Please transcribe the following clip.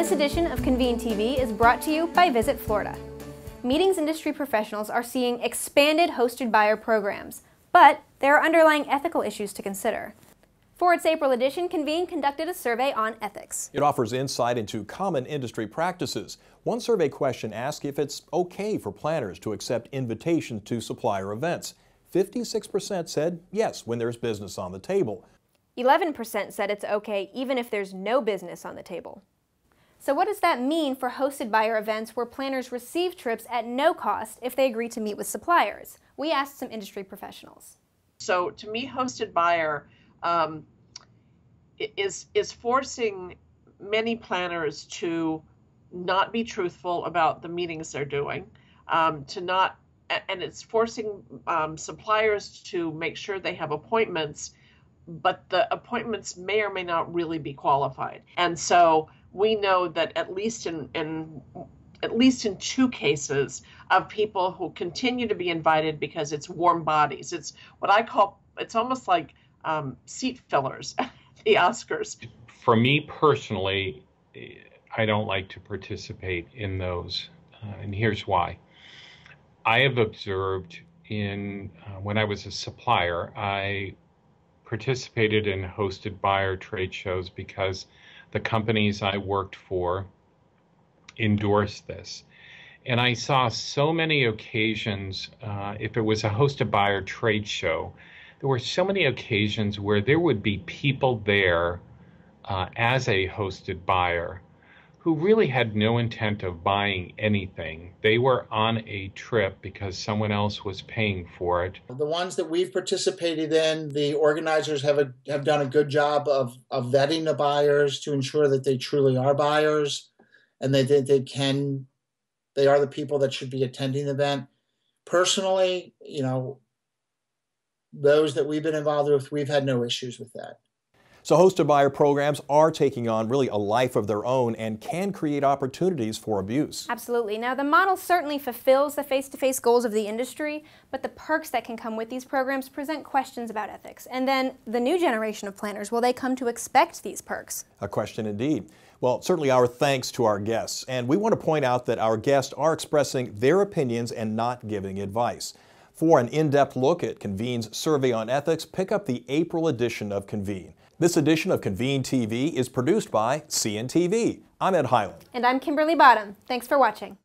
This edition of Convene TV is brought to you by Visit Florida. Meetings industry professionals are seeing expanded hosted buyer programs, but there are underlying ethical issues to consider. For its April edition, Convene conducted a survey on ethics. It offers insight into common industry practices. One survey question asked if it's okay for planners to accept invitations to supplier events. 56% said yes when there's business on the table. 11% said it's okay even if there's no business on the table. So what does that mean for hosted buyer events where planners receive trips at no cost if they agree to meet with suppliers? We asked some industry professionals. So to me, hosted buyer is forcing many planners to not be truthful about the meetings they're doing, and it's forcing suppliers to make sure they have appointments, but the appointments may or may not really be qualified. And so we know that at least in two cases of people who continue to be invited because it's warm bodies. It's what I call, it's almost like seat fillers at the Oscars. For me personally, I don't like to participate in those, and here's why. I have observed in when I was a supplier, I participated in hosted buyer trade shows because the companies I worked for endorsed this. And I saw so many occasions, if it was a hosted buyer trade show, there were so many occasions where there would be people there as a hosted buyer who really had no intent of buying anything. They were on a trip because someone else was paying for it. The ones that we've participated in, the organizers have done a good job of vetting the buyers to ensure that they truly are buyers and they are the people that should be attending the event. Personally, you know, those that we've been involved with, we've had no issues with that. So hosted buyer programs are taking on really a life of their own and can create opportunities for abuse. Absolutely. Now, the model certainly fulfills the face-to-face goals of the industry, but the perks that can come with these programs present questions about ethics. And then the new generation of planners, will they come to expect these perks? A question indeed. Well, certainly our thanks to our guests. And we want to point out that our guests are expressing their opinions and not giving advice. For an in-depth look at Convene's survey on ethics, pick up the April edition of Convene. This edition of Convene TV is produced by CNTV. I'm Ed Hyland. And I'm Kimberly Bottom. Thanks for watching.